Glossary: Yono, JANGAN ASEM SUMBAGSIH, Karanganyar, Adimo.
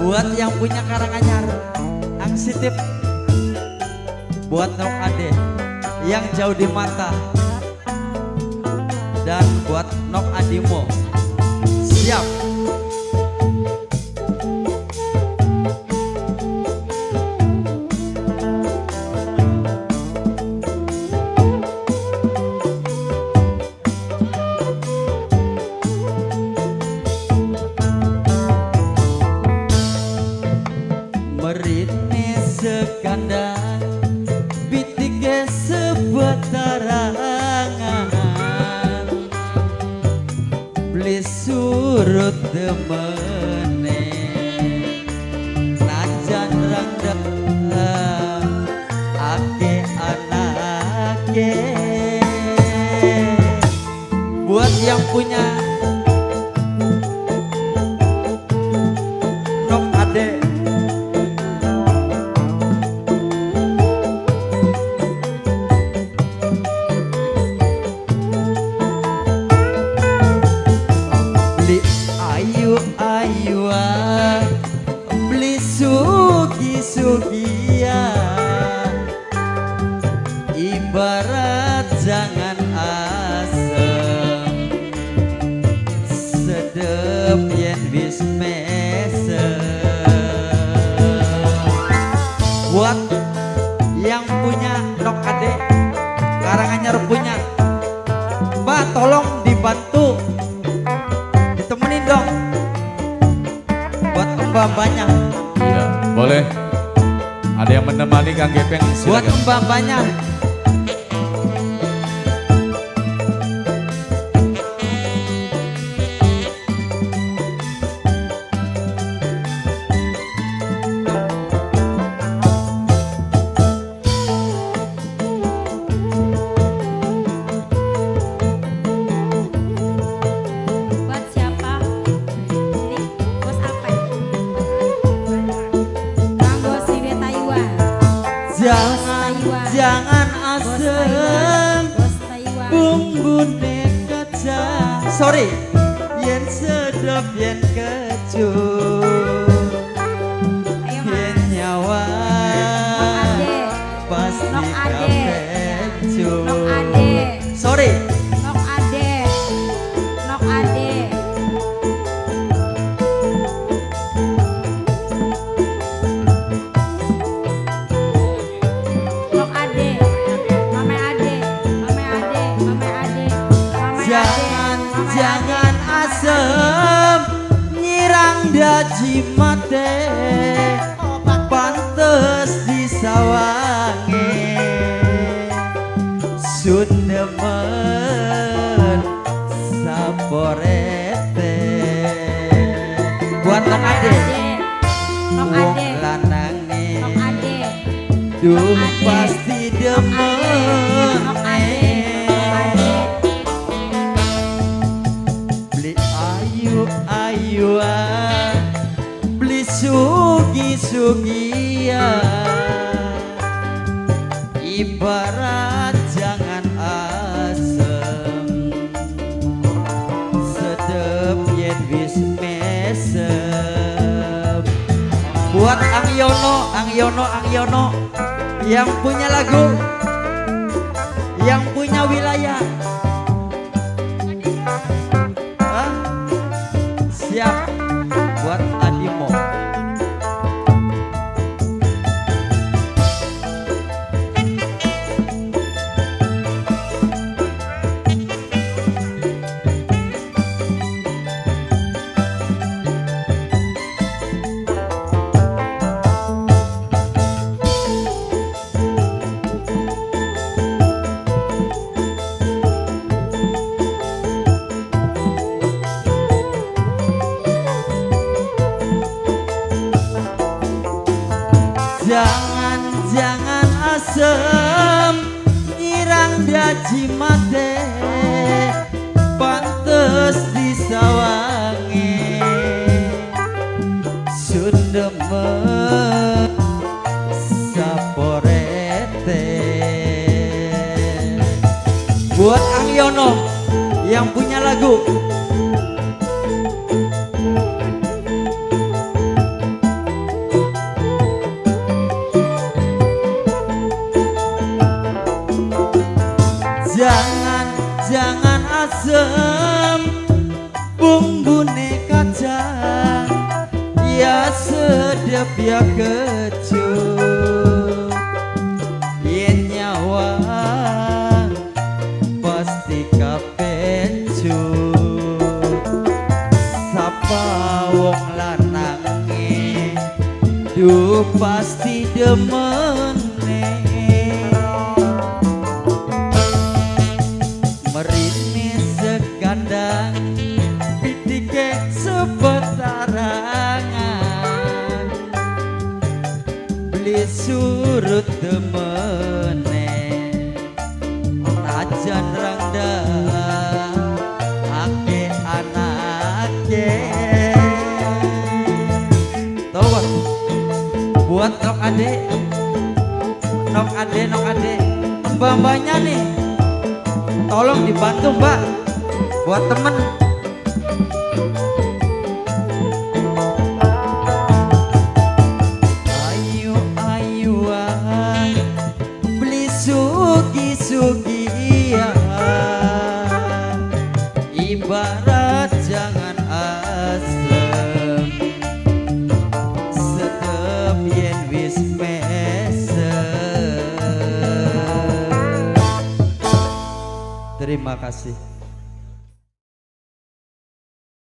Buat yang punya Karanganyar, ang sitip. Buat Nok Ade yang jauh di mata, dan buat Nok Adimo. Siap. Sekandang bitik sebatarangan beli surut temene najan rangdep ake anake. Buat yang punya Nok Ade, beli sugi-sugia ibarat jangan asem sedep yen wis mesem. Buat yang punya Nok Ade Karanganyar punya Mbak, tolong dibantu ditemenin dong. Mbak banyak, ya, boleh. Ada yang menemani Kang Gepeng? Buat Mbak banyak. Jangan asem bumbune kecap, sorry, yen sedap yen kecut yen nyawa pasti kecut. Sorry Nok Ade, Nok Ade. Jangan asem nyirang daji mate pantes disawangi sunemen saporete. Buat Nok Ade, wong lanang nih duh pasti demen. Beli sugi-sugia ibarat jangan asem sedep yen wis mesem. Buat Ang Yono yang punya lagu, yang punya wilayah. Siap. Buat Adimo, Jangan asem nyirang daji mate pantes disawangi sundemen saporete. Buat Ang Yono yang punya lagu. Jangan asem bumbune kacang, ya sedap ya kecut, yen nyawa pasti kapencut. Sapa wong lanange duh pasti demene, merinis sekandang pitike sepetarangan, beli surut temene tajan rendang ake anake. Tobat buat nok ade mbak-mbaknya nih, tolong dibantu mbak buat temen. Ayu-ayuan beli sugi-sugian, ibarat jangan asem sedep yen wis mesem. Terima kasih.